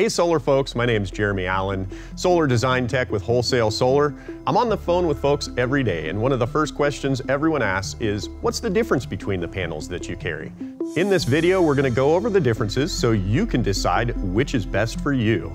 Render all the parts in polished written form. Hey solar folks, my name's Jeremy Allen, solar design tech with Wholesale Solar. I'm on the phone with folks every day, and one of the first questions everyone asks is, what's the difference between the panels that you carry? In this video, we're gonna go over the differences so you can decide which is best for you.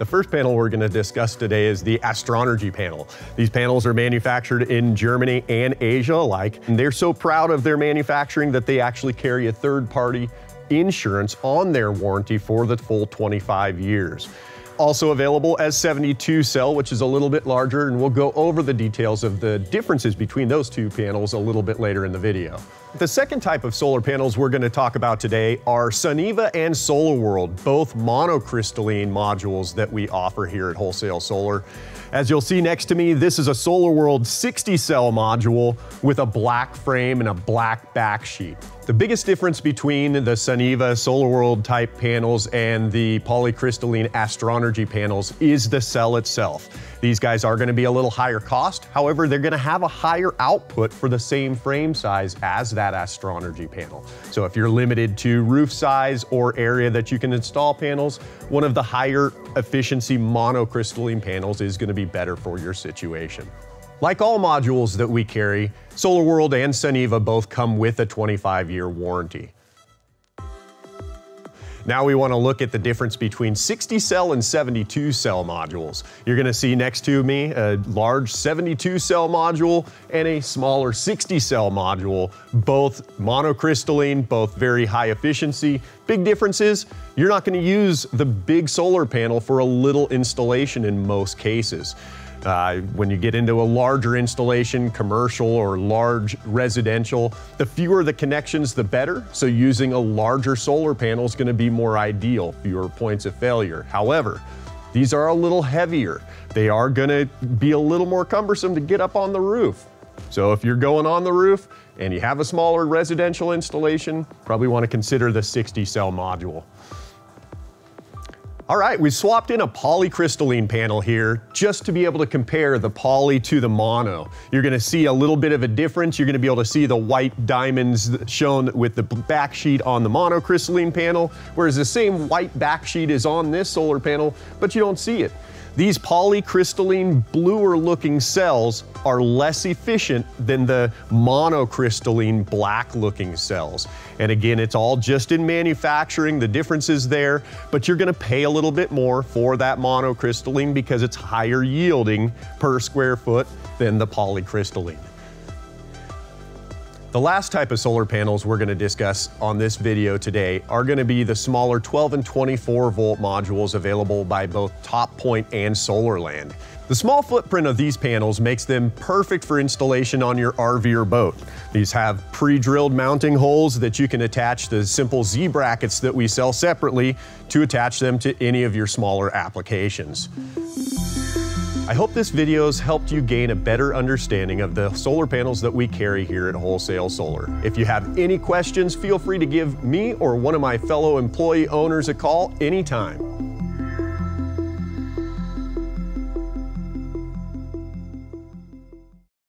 The first panel we're gonna discuss today is the Astronergy panel. These panels are manufactured in Germany and Asia alike, and they're so proud of their manufacturing that they actually carry a third-party insurance on their warranty for the full 25 years. Also available as 72 cell, which is a little bit larger, and we'll go over the details of the differences between those two panels a little bit later in the video. The second type of solar panels we're gonna talk about today are Suniva and SolarWorld, both monocrystalline modules that we offer here at Wholesale Solar. As you'll see next to me, this is a SolarWorld 60 cell module with a black frame and a black back sheet. The biggest difference between the Suniva SolarWorld type panels and the polycrystalline Astronergy panels is the cell itself. These guys are gonna be a little higher cost, however, they're gonna have a higher output for the same frame size as that Astronergy panel. So if you're limited to roof size or area that you can install panels, one of the higher efficiency monocrystalline panels is gonna be better for your situation. Like all modules that we carry, SolarWorld and Suniva both come with a 25-year warranty. Now we want to look at the difference between 60 cell and 72 cell modules. You're going to see next to me a large 72 cell module and a smaller 60 cell module, both monocrystalline, both very high efficiency. Big difference is you're not going to use the big solar panel for a little installation in most cases. When you get into a larger installation, commercial or large residential, the fewer the connections, the better. So using a larger solar panel is going to be more ideal, fewer points of failure. However, these are a little heavier. They are going to be a little more cumbersome to get up on the roof. So if you're going on the roof and you have a smaller residential installation, probably want to consider the 60 cell module. All right, we swapped in a polycrystalline panel here just to be able to compare the poly to the mono. You're gonna see a little bit of a difference. You're gonna be able to see the white diamonds shown with the back sheet on the monocrystalline panel, whereas the same white back sheet is on this solar panel, but you don't see it. These polycrystalline, bluer looking cells are less efficient than the monocrystalline, black looking cells. And again, it's all just in manufacturing, the difference is there, but you're gonna pay a little bit more for that monocrystalline because it's higher yielding per square foot than the polycrystalline. The last type of solar panels we're going to discuss on this video today are going to be the smaller 12 and 24 volt modules available by both Top Point and Solarland. The small footprint of these panels makes them perfect for installation on your RV or boat. These have pre-drilled mounting holes that you can attach the simple Z brackets that we sell separately to attach them to any of your smaller applications. I hope this video's helped you gain a better understanding of the solar panels that we carry here at Wholesale Solar. If you have any questions, feel free to give me or one of my fellow employee owners a call anytime.